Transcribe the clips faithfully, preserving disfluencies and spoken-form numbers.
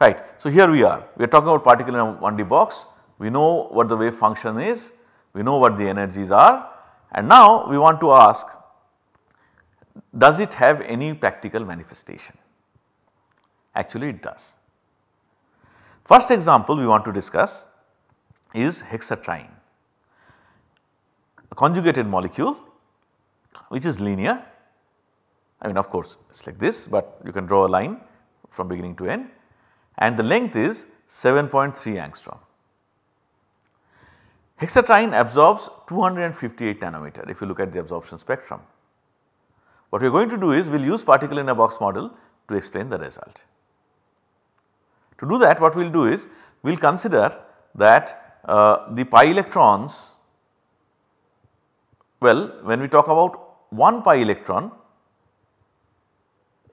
right. So, here we are, we are talking about particle in a one D box, we know what the wave function is, we know what the energies are, and now we want to ask, does it have any practical manifestation? Actually it does. First example we want to discuss is hexatriene, a conjugated molecule which is linear. I mean, of course it is like this, but you can draw a line from beginning to end, and the length is seven point three angstrom. Hexatriene absorbs two hundred fifty-eight nanometer if you look at the absorption spectrum. What we are going to do is we will use particle in a box model to explain the result. To do that, what we will do is we will consider that uh, the pi electrons, well, when we talk about one pi electron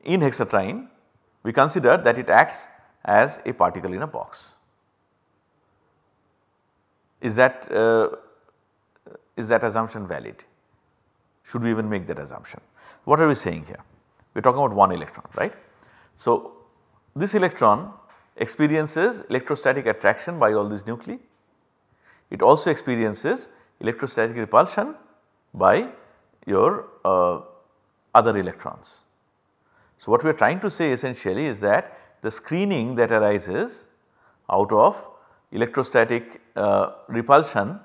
in hexatriene, we consider that it acts as a particle in a box. Is that uh, is that assumption valid? Should we even make that assumption? What are we saying here? We are talking about one electron, right. So, this electron experiences electrostatic attraction by all these nuclei. It also experiences electrostatic repulsion by your uh, other electrons. So, what we are trying to say essentially is that the screening that arises out of electrostatic uh, repulsion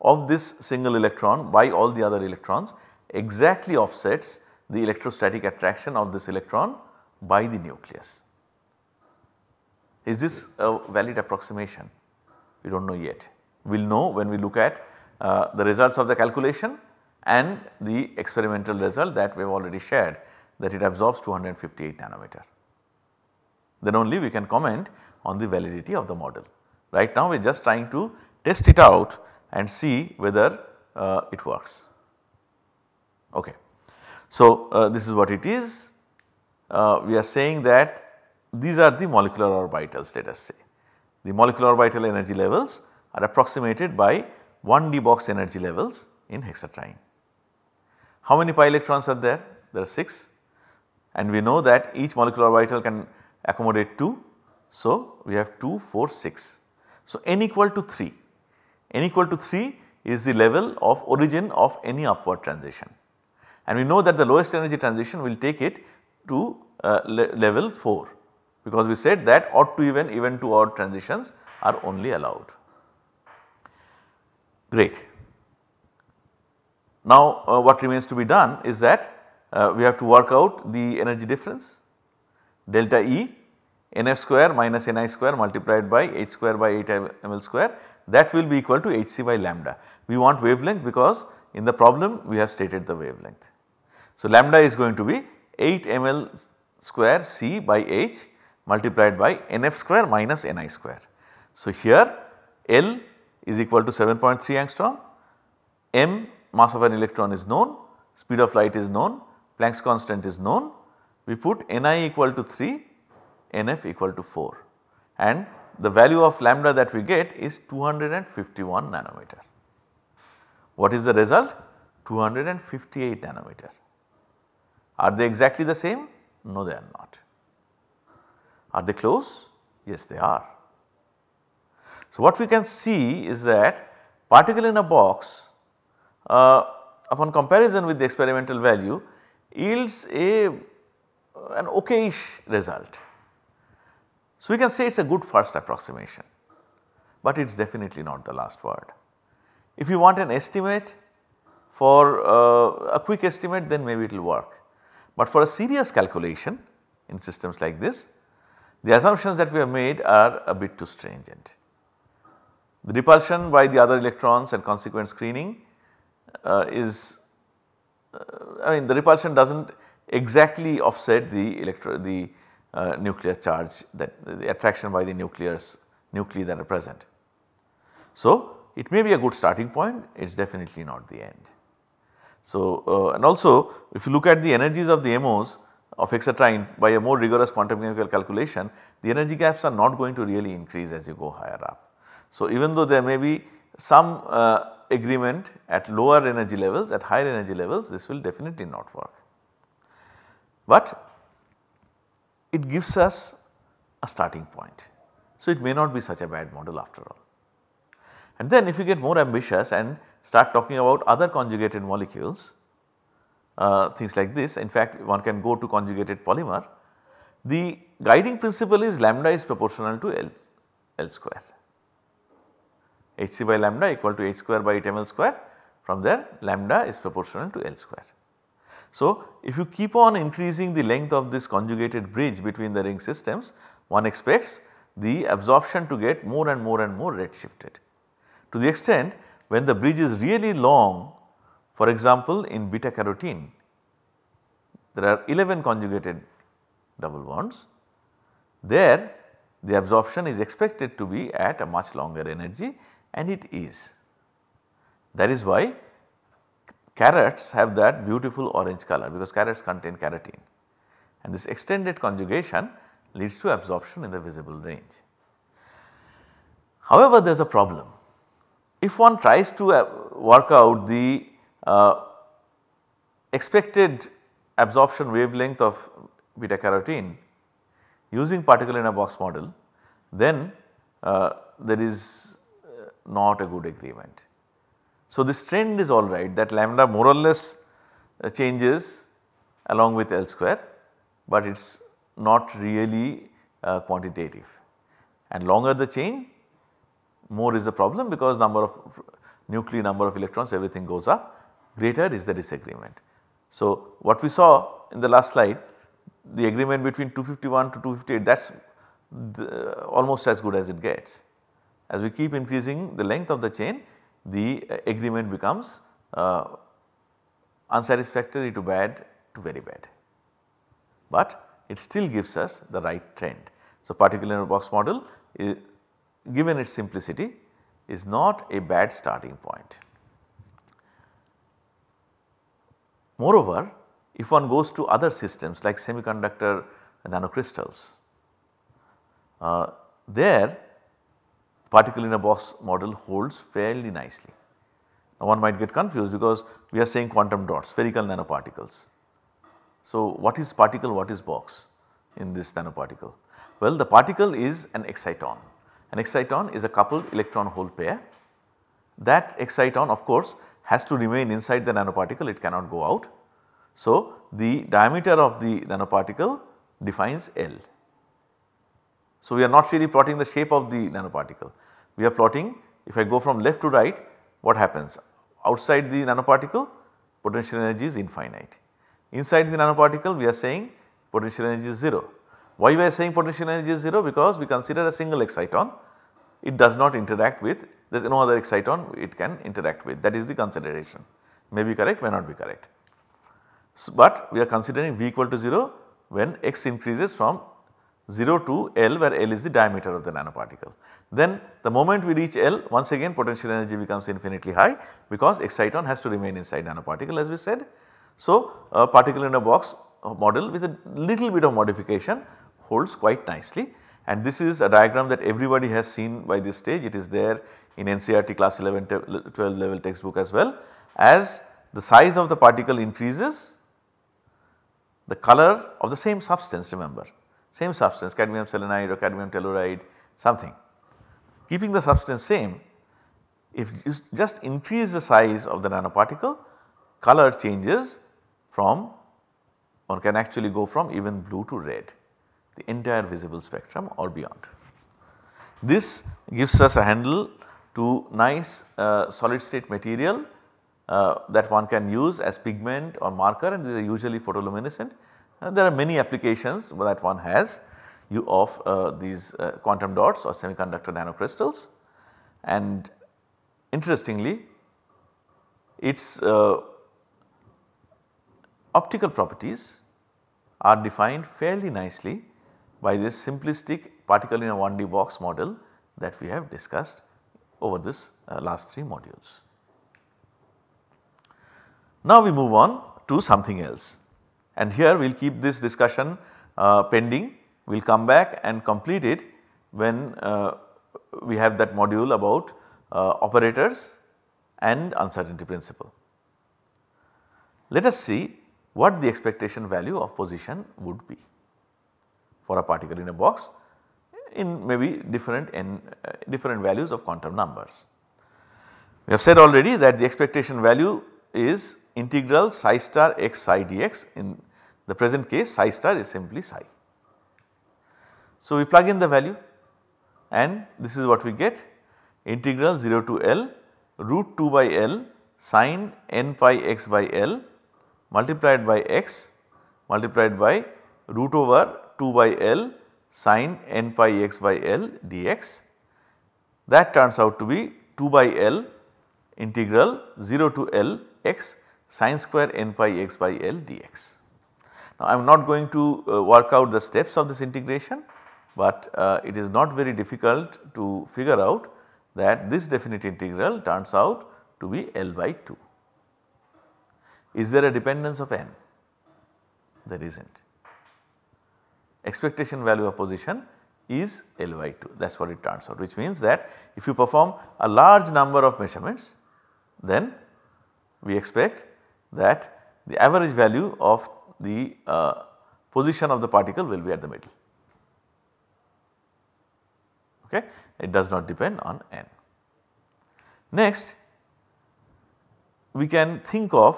of this single electron by all the other electrons exactly offsets the electrostatic attraction of this electron by the nucleus. Is this a valid approximation? We do not know yet. We will know when we look at uh, the results of the calculation and the experimental result that we have already shared, that it absorbs two hundred fifty-eight nanometer. Then only we can comment on the validity of the model. Right now we are just trying to test it out and see whether uh, it works. Okay. So, uh, this is what it is. Uh, we are saying that these are the molecular orbitals, let us say. The molecular orbital energy levels are approximated by one D box energy levels in hexatriene. How many pi electrons are there? There are six, and we know that each molecular orbital can accommodate two. So, we have two, four, six. So, n equal to three. N equal to three is the level of origin of any upward transition, and we know that the lowest energy transition will take it to uh, le level four, because we said that odd to even, even to odd transitions are only allowed. Great. Now, uh, what remains to be done is that uh, we have to work out the energy difference, delta E nf square minus ni square multiplied by h square by eight m l square, that will be equal to hc by lambda. We want wavelength because in the problem we have stated the wavelength. So, lambda is going to be eight m l square c by h multiplied by nf square minus ni square. So, here L is equal to seven point three angstrom, m mass of an electron is known, speed of light is known, Planck's constant is known. We put ni equal to three, nf equal to four, and the value of lambda that we get is two hundred fifty-one nanometer. What is the result? two hundred fifty-eight nanometer. Are they exactly the same? No, they are not. Are they close? Yes, they are. So, what we can see is that particle in a box uh, upon comparison with the experimental value yields a an okayish result. So, we can say it is a good first approximation, but it is definitely not the last word. If you want an estimate for uh, a quick estimate, then maybe it will work, but for a serious calculation in systems like this, the assumptions that we have made are a bit too stringent. The repulsion by the other electrons and consequent screening uh, is, uh, I mean, the repulsion does not exactly offset the electro the uh, nuclear charge, that the attraction by the nucleus nuclei that are present. So, it may be a good starting point, it is definitely not the end. So, uh, and also if you look at the energies of the M Os of hexatriene by a more rigorous quantum mechanical calculation, the energy gaps are not going to really increase as you go higher up. So, even though there may be some uh, agreement at lower energy levels, at higher energy levels, this will definitely not work. But it gives us a starting point. So, it may not be such a bad model after all. And then if you get more ambitious and start talking about other conjugated molecules, uh, things like this, in fact one can go to conjugated polymer. The guiding principle is lambda is proportional to L, L square, Hc by lambda equal to H square by eight m L square, from there lambda is proportional to L square. So, if you keep on increasing the length of this conjugated bridge between the ring systems, one expects the absorption to get more and more and more red shifted. To the extent when the bridge is really long, for example in beta carotene there are eleven conjugated double bonds, there the absorption is expected to be at a much longer energy, and it is. That is why carrots have that beautiful orange color, because carrots contain carotene, and this extended conjugation leads to absorption in the visible range. However, there is a problem. If one tries to work out the uh, expected absorption wavelength of beta carotene using particle in a box model, then uh, there is not a good agreement. So, this trend is alright, that lambda more or less uh, changes along with L square, but it is not really uh, quantitative, and longer the chain more is the problem, because number of nuclei, number of electrons, everything goes up, greater is the disagreement. So, what we saw in the last slide, the agreement between two fifty-one to two fifty-eight, that is almost as good as it gets. As we keep increasing the length of the chain, the agreement becomes uh, unsatisfactory to bad to very bad, but it still gives us the right trend. So, particle in a box model is, given its simplicity, is not a bad starting point. Moreover, if one goes to other systems like semiconductor nanocrystals, uh, there particle in a box model holds fairly nicely. Now, one might get confused because we are saying quantum dots, spherical nanoparticles. So, what is particle, what is box in this nanoparticle? Well, the particle is an exciton. An exciton is a coupled electron hole pair. That exciton of course has to remain inside the nanoparticle, it cannot go out. So, the diameter of the nanoparticle defines L. So, we are not really plotting the shape of the nanoparticle, we are plotting, if I go from left to right, what happens? Outside the nanoparticle potential energy is infinite, inside the nanoparticle we are saying potential energy is zero. Why we are saying potential energy is zero? Because we consider a single exciton, it does not interact with, there is no other exciton it can interact with, that is the consideration, may be correct, may not be correct. So, but we are considering V equal to zero when x increases from zero to L, where L is the diameter of the nanoparticle. Then the moment we reach L, once again potential energy becomes infinitely high, because exciton has to remain inside nanoparticle as we said. So, a particle in a box model with a little bit of modification holds quite nicely, and this is a diagram that everybody has seen by this stage, it is there in N C E R T class eleven twelve level textbook as well. As the size of the particle increases, the color of the same substance, remember same substance, cadmium selenide or cadmium telluride something, keeping the substance same, if you just increase the size of the nanoparticle, color changes from, one can actually go from even blue to red, the entire visible spectrum or beyond. This gives us a handle to nice uh, solid state material uh, that one can use as pigment or marker, and these are usually photoluminescent. Uh, there are many applications that one has you of uh, these uh, quantum dots or semiconductor nanocrystals, and interestingly its uh, optical properties are defined fairly nicely by this simplistic particle in a one D box model that we have discussed over this uh, last three modules. Now, we move on to something else, and here we will keep this discussion uh, pending, we will come back and complete it when uh, we have that module about uh, operators and uncertainty principle. Let us see what the expectation value of position would be for a particle in a box in maybe different and uh, different values of quantum numbers. We have said already that the expectation value is integral psi star x psi dx. In the present case psi star is simply psi. So, we plug in the value and this is what we get, integral zero to L root two by L sine n pi x by L multiplied by x multiplied by root over two by L sine n pi x by L dx. That turns out to be two by L integral zero to L x sine square n pi x by L dx. Now, I am not going to uh, work out the steps of this integration, but uh, it is not very difficult to figure out that this definite integral turns out to be L by two. Is there a dependence of n? There is not. Expectation value of position is L by two, that is what it turns out, which means that if you perform a large number of measurements, then we expect that the average value of the uh, position of the particle will be at the middle. Okay. It does not depend on n. Next, we can think of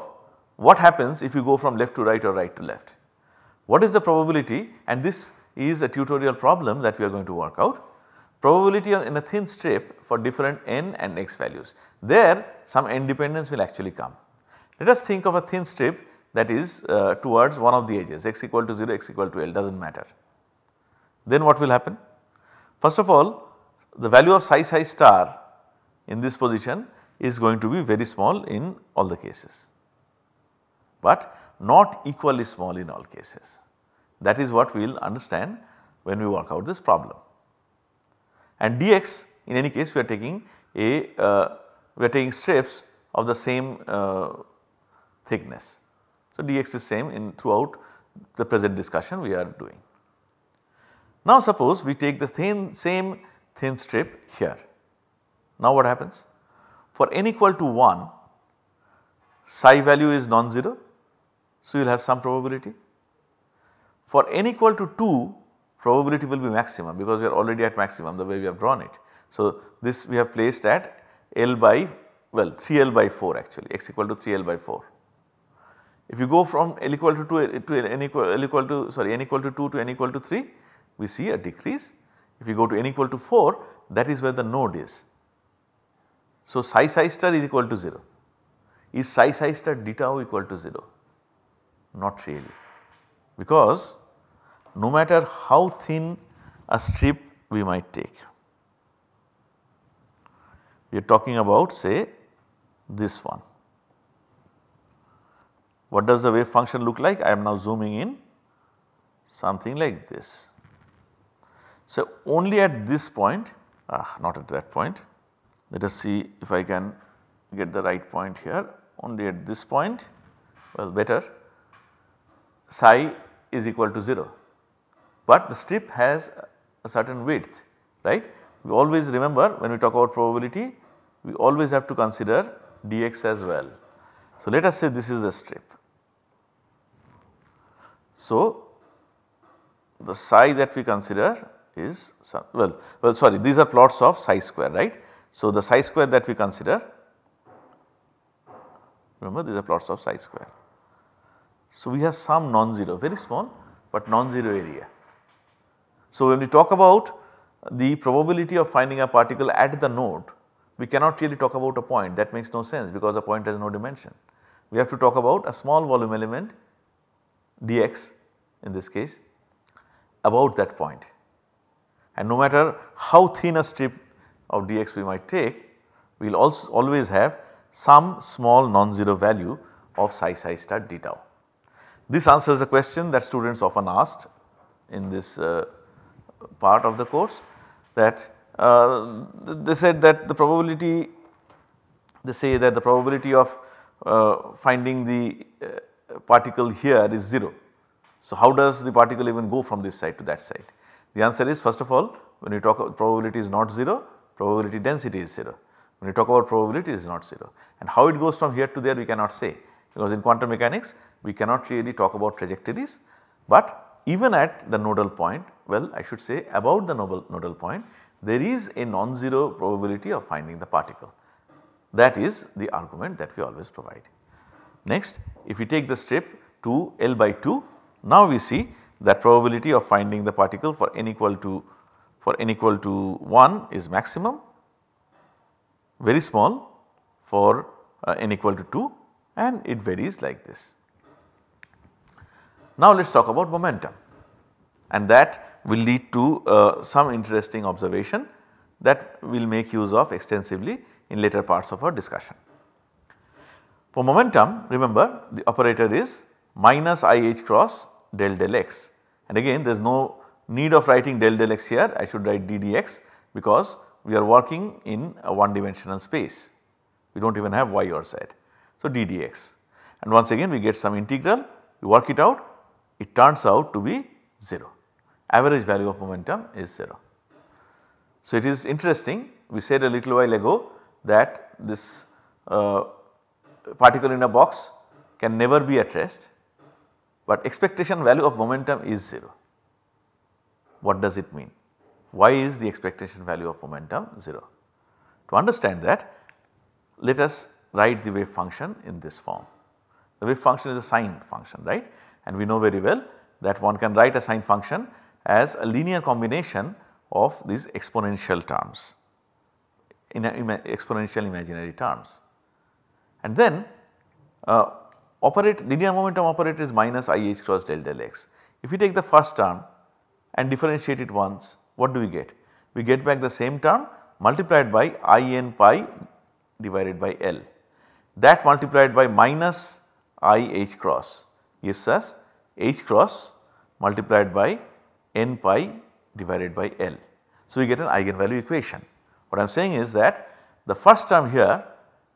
what happens if you go from left to right or right to left. What is the probability, and this is a tutorial problem that we are going to work out, probability in a thin strip for different n and x values. There some n dependence will actually come. Let us think of a thin strip that is uh, towards one of the edges, x equal to zero, x equal to L, does not matter. Then what will happen? First of all, the value of psi psi star in this position is going to be very small in all the cases, but not equally small in all cases. That is what we will understand when we work out this problem. And dx, in any case, we are taking a uh, we are taking strips of the same uh, thickness. So, dx is same in throughout the present discussion we are doing. Now, suppose we take the thin, same thin strip here. Now, what happens? For n equal to one, psi value is non-zero, so you will have some probability. For n equal to two, probability will be maximum because we are already at maximum the way we have drawn it. So, this we have placed at L by, well, three L by four actually, x equal to three L by four. If you go from L equal to two to L, n equal, L equal to sorry n equal to two to n equal to three, we see a decrease. If you go to n equal to four, that is where the node is. So, psi psi star is equal to zero. Is psi psi star d tau equal to zero? Not really, because no matter how thin a strip we might take, we are talking about, say, this one. What does the wave function look like? I am now zooming in, something like this. So, only at this point, ah, not at that point, let us see if I can get the right point here, only at this point, well, better, psi is equal to zero, but the strip has a certain width, right. We always remember, when we talk about probability, we always have to consider dx as well. So, let us say this is the strip. So, the psi that we consider is some, well, well sorry these are plots of psi square, right. So, the psi square that we consider, remember these are plots of psi square. So, we have some non-zero, very small but non-zero area. So, when we talk about the probability of finding a particle at the node, we cannot really talk about a point, that makes no sense because a point has no dimension. We have to talk about a small volume element dx in this case about that point, and no matter how thin a strip of dx we might take, we will also always have some small non-zero value of psi psi star d tau. This answers the question that students often asked in this uh, part of the course, that uh, they said that the probability, they say that the probability of uh, finding the uh, particle here is zero. So, how does the particle even go from this side to that side? The answer is, first of all, when you talk about probability is not zero, probability density is zero. When you talk about probability it is not zero, and how it goes from here to there we cannot say, because in quantum mechanics we cannot really talk about trajectories, but even at the nodal point, well I should say about the nodal, nodal point, there is a non-zero probability of finding the particle. That is the argument that we always provide. Next, if we take the step to L by two, now we see that probability of finding the particle for n equal to for n equal to one is maximum, very small for uh, n equal to two, and it varies like this. Now, let us talk about momentum, and that will lead to uh, some interesting observation that we will make use of extensively in later parts of our discussion. For momentum, remember the operator is minus I h cross del del x, and again there is no need of writing del del x here, I should write d dx because we are working in a one dimensional space, we do not even have y or z. So, d dx, and once again we get some integral, we work it out, it turns out to be zero, average value of momentum is zero. So, it is interesting, we said a little while ago that this uh, particle in a box can never be at rest, but expectation value of momentum is zero. What does it mean? Why is the expectation value of momentum zero? To understand that, let us write the wave function in this form. The wave function is a sine function, right, and we know very well that one can write a sine function as a linear combination of these exponential terms, in a ima exponential imaginary terms. And then uh, operate linear momentum operator is minus I h cross del del x. If you take the first term and differentiate it once, what do we get? We get back the same term multiplied by I n pi divided by L, that multiplied by minus I h cross gives us h cross multiplied by n pi divided by L. So, we get an eigenvalue equation. What I am saying is that the first term here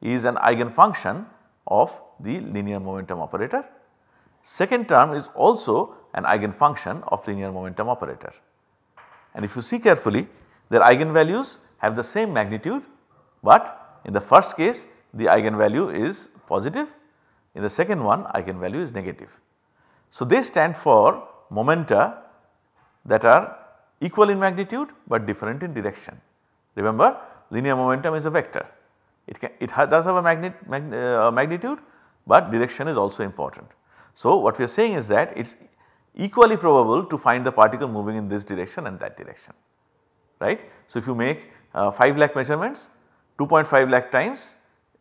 is an eigenfunction of the linear momentum operator. Second term is also an eigenfunction of linear momentum operator. And if you see carefully, their eigenvalues have the same magnitude, but in the first case the eigenvalue is positive, in the second one eigenvalue is negative. So, they stand for momenta that are equal in magnitude, but different in direction. Remember, linear momentum is a vector, it, can, it ha does have a magnet, mag, uh, magnitude, but direction is also important. So, what we are saying is that it is equally probable to find the particle moving in this direction and that direction, right. So, if you make uh, five lakh measurements, two point five lakh times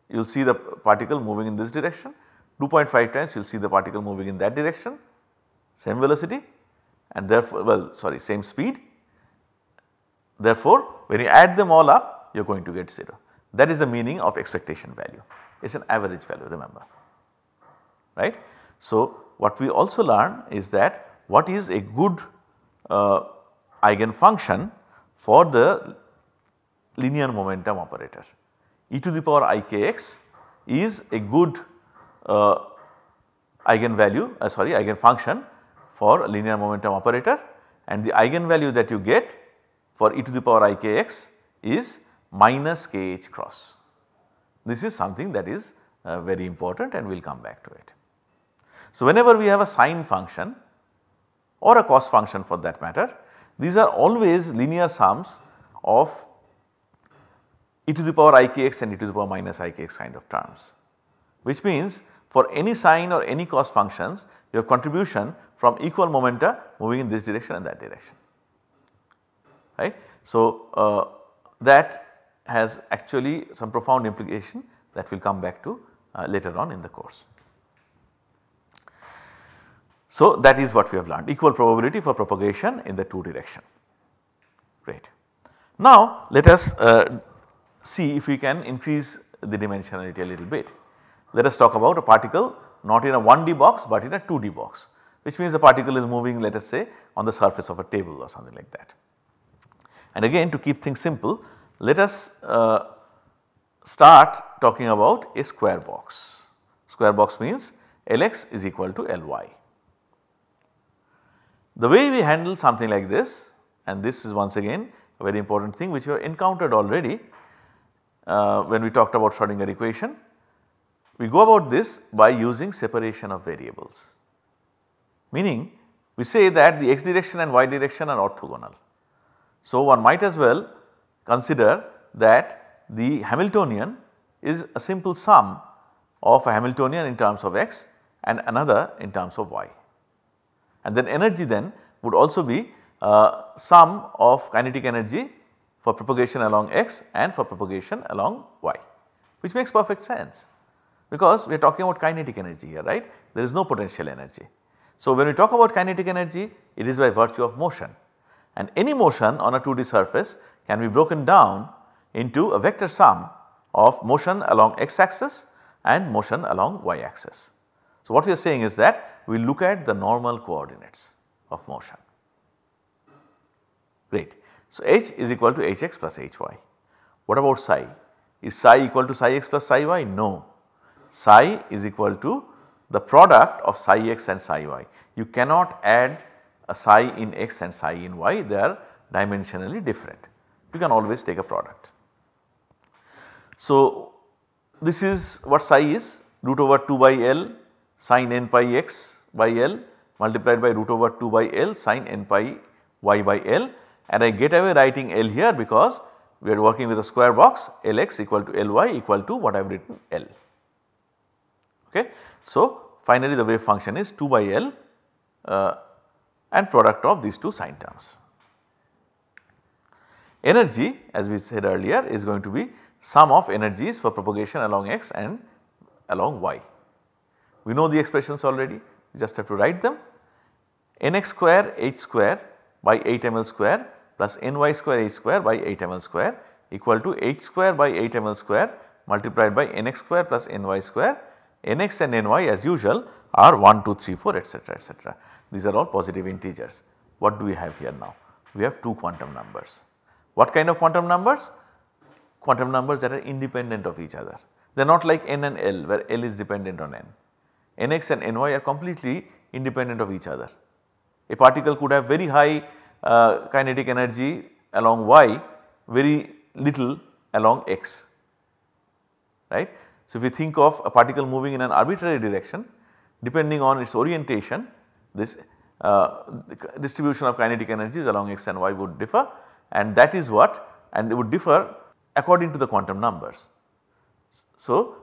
you will see the particle moving in this direction, two point five times you will see the particle moving in that direction, same velocity and therefore, well sorry same speed. Therefore, when you add them all up you are going to get zero. That is the meaning of expectation value, it is an average value, remember, right. So, what we also learn is that what is a good uh, eigenfunction for the linear momentum operator. E to the power I k x is a good uh, eigenvalue uh, sorry eigenfunction for a linear momentum operator, and the eigenvalue that you get for e to the power I k x is minus k h cross. This is something that is uh, very important and we will come back to it. So, whenever we have a sine function or a cos function for that matter, these are always linear sums of e to the power I k x and e to the power minus I k x kind of terms, which means for any sine or any cos functions you have contribution from equal momenta moving in this direction and that direction, right. So, uh, that has actually some profound implication that we will come back to uh, later on in the course. So, that is what we have learned, equal probability for propagation in the two direction, great. Now, let us uh, see if we can increase the dimensionality a little bit. Let us talk about a particle not in a one D box, but in a two D box, which means the particle is moving, let us say, on the surface of a table or something like that. And again, to keep things simple, let us uh, start talking about a square box. Square box means L x is equal to L y. The way we handle something like this, and this is once again a very important thing which you have encountered already uh, when we talked about Schrodinger equation, we go about this by using separation of variables, meaning we say that the x direction and y direction are orthogonal. So, one might as well consider that the Hamiltonian is a simple sum of a Hamiltonian in terms of x and another in terms of y. And then energy then would also be uh, sum of kinetic energy for propagation along x and for propagation along y, which makes perfect sense because we are talking about kinetic energy here, right? There is no potential energy. So, when we talk about kinetic energy, it is by virtue of motion, and any motion on a two D surface can be broken down into a vector sum of motion along x axis and motion along y axis. So, what we are saying is that we look at the normal coordinates of motion. Great. So, h is equal to h x plus h y. What about psi? Is psi equal to psi x plus psi y? No. Psi is equal to the product of psi x and psi y. You cannot add a psi in x and psi in y, they are dimensionally different. You can always take a product. So, this is what psi is, root over two by L sin n pi x by L multiplied by root over two by L sin n pi y by L, and I get away writing L here because we are working with a square box, Lx equal to Ly equal to what I have written L. Okay. So, finally, the wave function is two by L uh, and product of these two sine terms. Energy, as we said earlier, is going to be sum of energies for propagation along x and along y. We know the expressions already, you just have to write them. Nx square h square by eight ml square plus ny square h square by eight ml square equal to h square by eight ml square multiplied by nx square plus ny square. Nx and ny as usual are one, two, three, four etcetera etcetera. These are all positive integers. What do we have here now? We have two quantum numbers. What kind of quantum numbers? Quantum numbers that are independent of each other. They are not like n and l where l is dependent on n. Nx and ny are completely independent of each other. A particle could have very high uh, kinetic energy along y, very little along x, right. So, if you think of a particle moving in an arbitrary direction, depending on its orientation, this uh, distribution of kinetic energies along x and y would differ, and that is what, and they would differ according to the quantum numbers. So,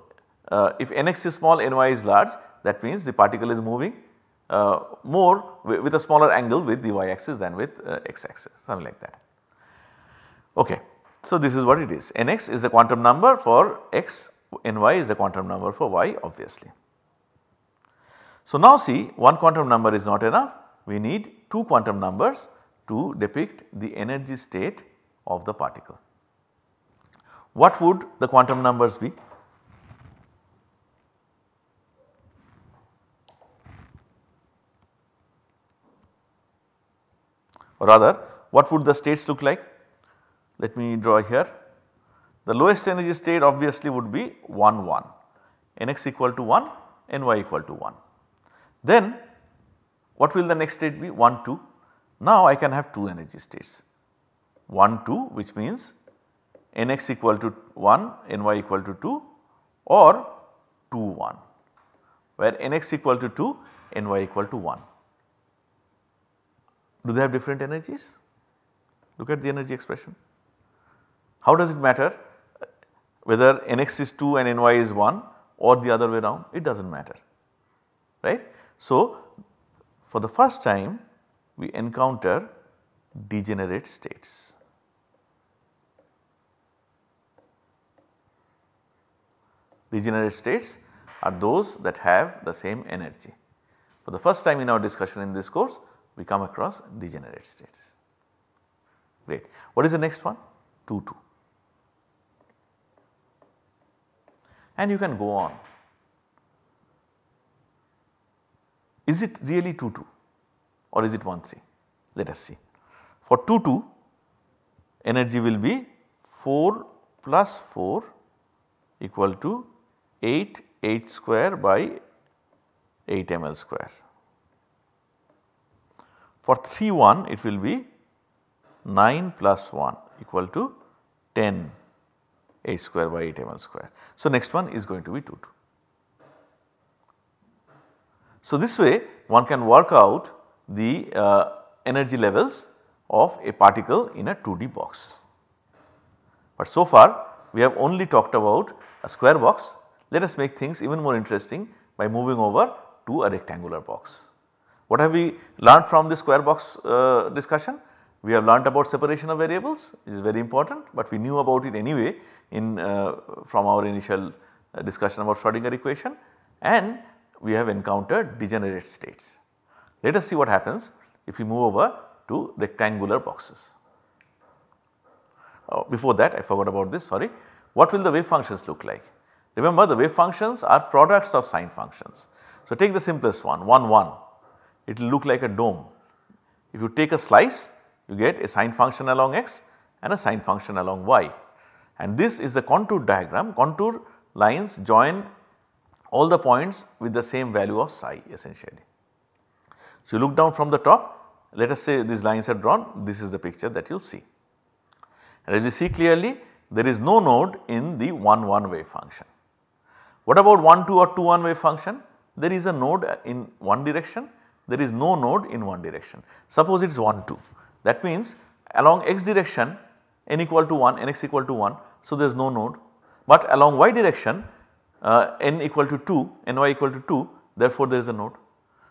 uh, if nx is small, ny is large, that means the particle is moving uh, more with a smaller angle with the y axis than with uh, x axis, something like that. Okay. So, this is what it is. Nx is the quantum number for x, ny is the quantum number for y obviously. So, now see, one quantum number is not enough, we need two quantum numbers to depict the energy state of the particle. What would the quantum numbers be? Or rather, what would the states look like? Let me draw here. The lowest energy state obviously would be one, one, nx equal to one, ny equal to one. Then what will the next state be? one, two. Now I can have two energy states, one, two, which means nx equal to one, ny equal to two, or two, one, where nx equal to two, ny equal to one. Do they have different energies? Look at the energy expression. How does it matter whether nx is two and ny is one or the other way around? It does not matter, right. So, for the first time we encounter degenerate states. Degenerate states are those that have the same energy. For the first time in our discussion in this course, we come across degenerate states. Great. What is the next one? two, two. And you can go on. Is it really two, two or is it one, three? Let us see. For two, two, energy will be four plus four equal to eight h square by eight ml square. For three, one, it will be nine plus one equal to ten h square by eight ml square. So, next one is going to be two, two. So, this way one can work out the uh, energy levels of a particle in a two D box. But so far we have only talked about a square box. Let us make things even more interesting by moving over to a rectangular box. What have we learned from the square box uh, discussion? We have learnt about separation of variables, which is very important, but we knew about it anyway in uh, from our initial uh, discussion about Schrödinger equation, and we have encountered degenerate states. Let us see what happens if we move over to rectangular boxes. Oh, before that I forgot about this, sorry. What will the wave functions look like? Remember, the wave functions are products of sine functions. So, take the simplest one, one, one. It will look like a dome. If you take a slice, you get a sine function along x and a sine function along y. And this is the contour diagram. Contour lines join all the points with the same value of psi essentially. So, you look down from the top, let us say these lines are drawn, this is the picture that you will see. And as you see clearly, there is no node in the one, one wave function. What about one, two or two, one wave function? There is a node in one direction, there is no node in one direction. Suppose it is one, two, that means along x direction n equal to one, nx equal to one, so there is no node, but along y direction uh, n equal to two, ny equal to two, therefore there is a node.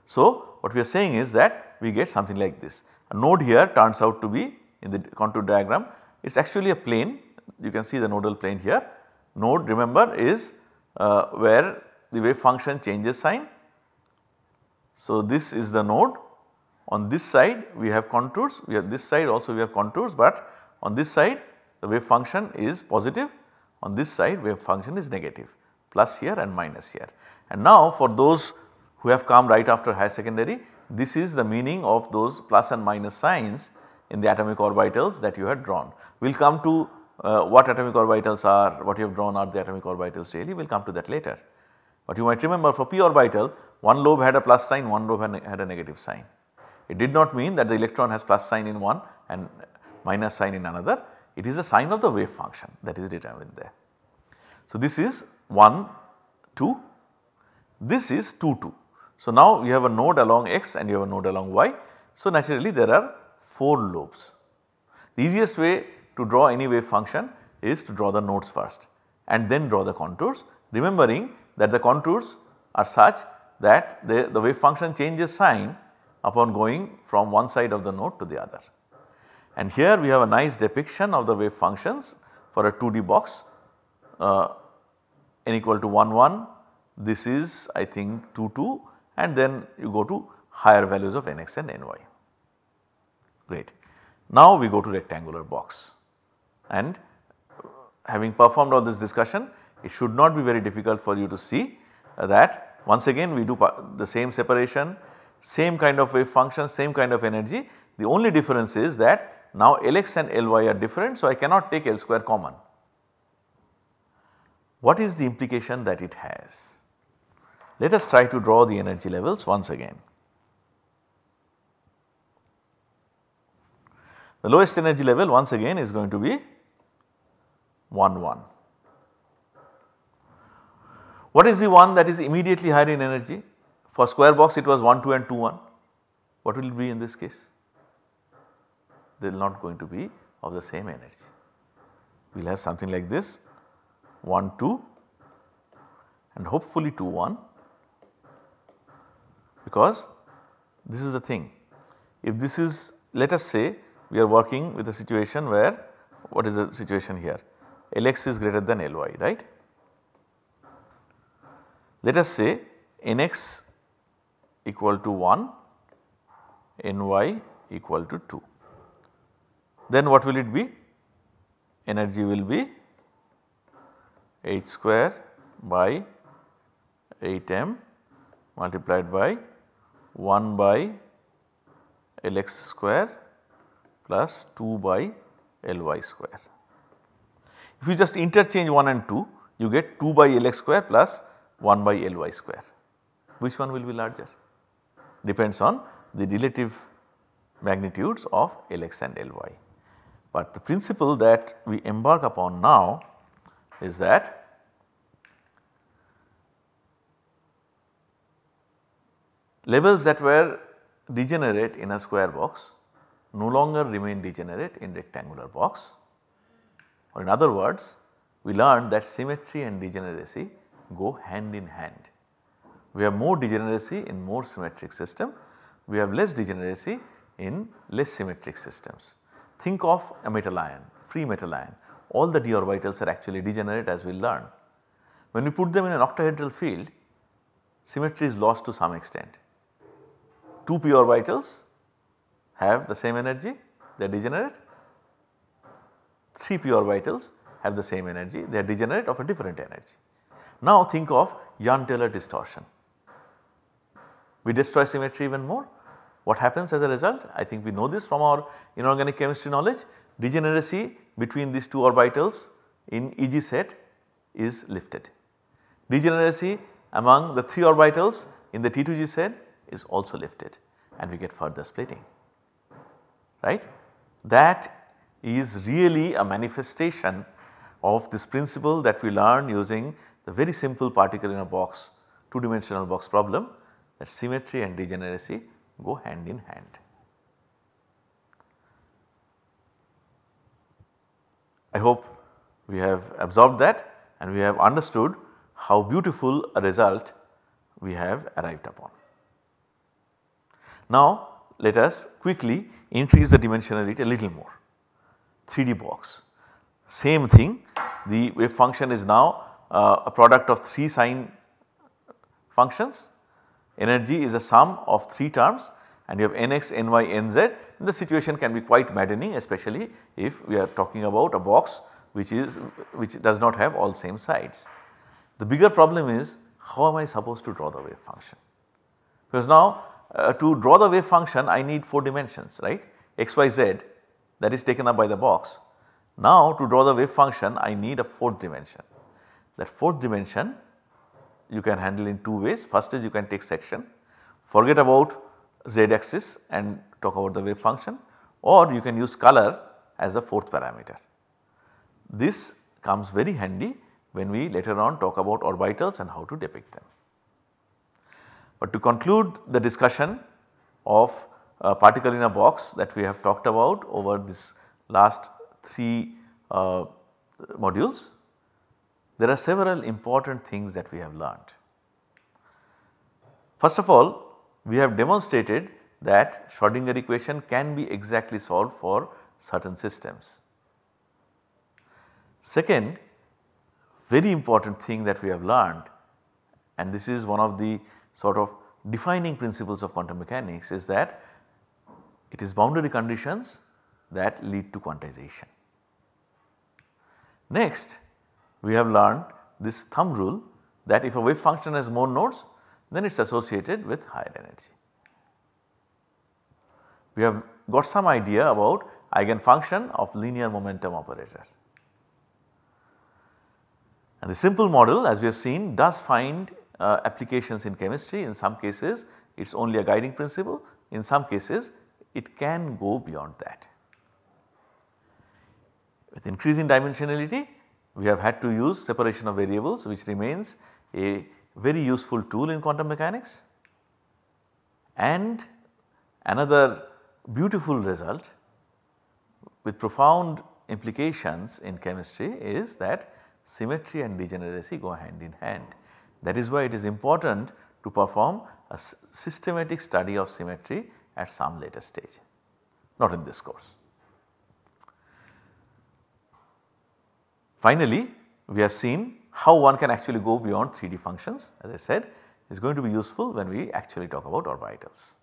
So, what we are saying is that we get something like this. A node here turns out to be, in the contour diagram, it is actually a plane, you can see the nodal plane here. Node, remember, is uh, where the wave function changes sign. So, this is the node. On this side we have contours, we have this side also we have contours, but on this side the wave function is positive, on this side wave function is negative, plus here and minus here. And now for those who have come right after higher secondary, this is the meaning of those plus and minus signs in the atomic orbitals that you had drawn. We will come to uh, what atomic orbitals are, what you have drawn are the atomic orbitals really, we will come to that later. But you might remember for p orbital, one lobe had a plus sign, one lobe had, had a negative sign. It did not mean that the electron has plus sign in one and minus sign in another, it is a sign of the wave function that is determined there. So, this is one, two, this is two, two. So, now you have a node along x and you have a node along y. So, naturally there are four lobes. The easiest way to draw any wave function is to draw the nodes first and then draw the contours, remembering that the contours are such that the, the wave function changes sign upon going from one side of the node to the other. And here we have a nice depiction of the wave functions for a two D box, uh, n equal to one, one, this is I think two, two, and then you go to higher values of nx and ny. Great. Now we go to rectangular box, and having performed all this discussion, it should not be very difficult for you to see uh, that once again we do the same separation, same kind of wave function, same kind of energy. The only difference is that now Lx and Ly are different, so I cannot take L square common. What is the implication that it has? Let us try to draw the energy levels once again. The lowest energy level once again is going to be one, one. What is the one that is immediately higher in energy? For square box it was one, two and two, one. What will it be in this case? They are not going to be of the same energy. We will have something like this, one, two and hopefully two, one, because this is the thing. If this is, let us say we are working with a situation where, what is the situation here? Lx is greater than Ly, right. Let us say nx equal to one, ny equal to two. Then what will it be? Energy will be h square by eight m multiplied by one by Lx square plus two by Ly square. If you just interchange one and two, you get two by Lx square plus one by Ly square. Which one will be larger? Depends on the relative magnitudes of Lx and Ly. But the principle that we embark upon now is that levels that were degenerate in a square box no longer remain degenerate in rectangular box, or in other words we learned that symmetry and degeneracy go hand in hand. We have more degeneracy in more symmetric system, we have less degeneracy in less symmetric systems. Think of a metal ion, free metal ion, all the d orbitals are actually degenerate as we learn. When we put them in an octahedral field, symmetry is lost to some extent. Two p orbitals have the same energy, they are degenerate, three p orbitals have the same energy, they are degenerate of a different energy. Now think of Jahn-Taylor distortion. We destroy symmetry even more. What happens as a result? I think we know this from our inorganic chemistry knowledge. Degeneracy between these two orbitals in E G set is lifted. Degeneracy among the three orbitals in the T two G set is also lifted, and we get further splitting, right. That is really a manifestation of this principle that we learned using the very simple particle in a box, two dimensional box problem, that symmetry and degeneracy go hand in hand. I hope we have absorbed that and we have understood how beautiful a result we have arrived upon. Now let us quickly increase the dimensionality a little more. three D box, same thing, the wave function is now uh, a product of three sine functions. Energy is a sum of three terms and you have nx, ny, nz, and the situation can be quite maddening, especially if we are talking about a box which is which does not have all same sides. The bigger problem is, how am I supposed to draw the wave function? Because now uh, to draw the wave function I need four dimensions, right, x, y, z, that is taken up by the box. Now to draw the wave function I need a fourth dimension. That fourth dimension you can handle in two ways. First is you can take section, forget about z axis and talk about the wave function, or you can use color as a fourth parameter. This comes very handy when we later on talk about orbitals and how to depict them. But to conclude the discussion of a particle in a box that we have talked about over this last three uh, modules, there are several important things that we have learned. First of all, we have demonstrated that Schrödinger equation can be exactly solved for certain systems. Second, very important thing that we have learned, and this is one of the sort of defining principles of quantum mechanics, is that it is boundary conditions that lead to quantization. Next, we have learned this thumb rule that if a wave function has more nodes, then it is associated with higher energy. We have got some idea about eigenfunction of linear momentum operator. And the simple model, as we have seen, does find uh, applications in chemistry. In some cases it is only a guiding principle, in some cases it can go beyond that. With increasing dimensionality, we have had to use separation of variables, which remains a very useful tool in quantum mechanics. And another beautiful result with profound implications in chemistry is that symmetry and degeneracy go hand in hand. That is why it is important to perform a systematic study of symmetry at some later stage, not in this course. Finally, we have seen how one can actually go beyond three D functions, as I said, is going to be useful when we actually talk about orbitals.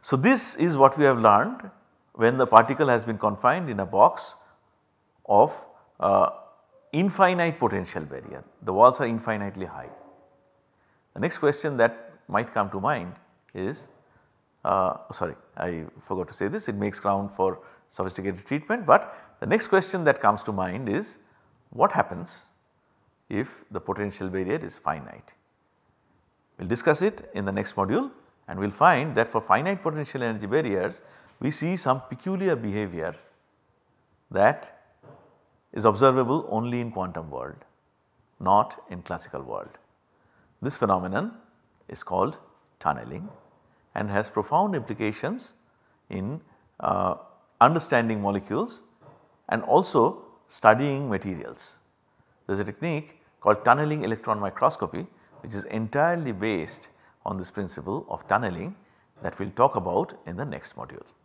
So this is what we have learned when the particle has been confined in a box of uh, infinite potential barrier, the walls are infinitely high. The next question that might come to mind is, uh, sorry I forgot to say this, it makes ground for sophisticated treatment, but the next question that comes to mind is, what happens if the potential barrier is finite? We will discuss it in the next module, and we will find that for finite potential energy barriers we see some peculiar behavior that is observable only in quantum world, not in classical world. This phenomenon is called tunneling, and has profound implications in uh, understanding molecules and also studying materials. There is a technique called tunneling electron microscopy, which is entirely based on this principle of tunneling that we will talk about in the next module.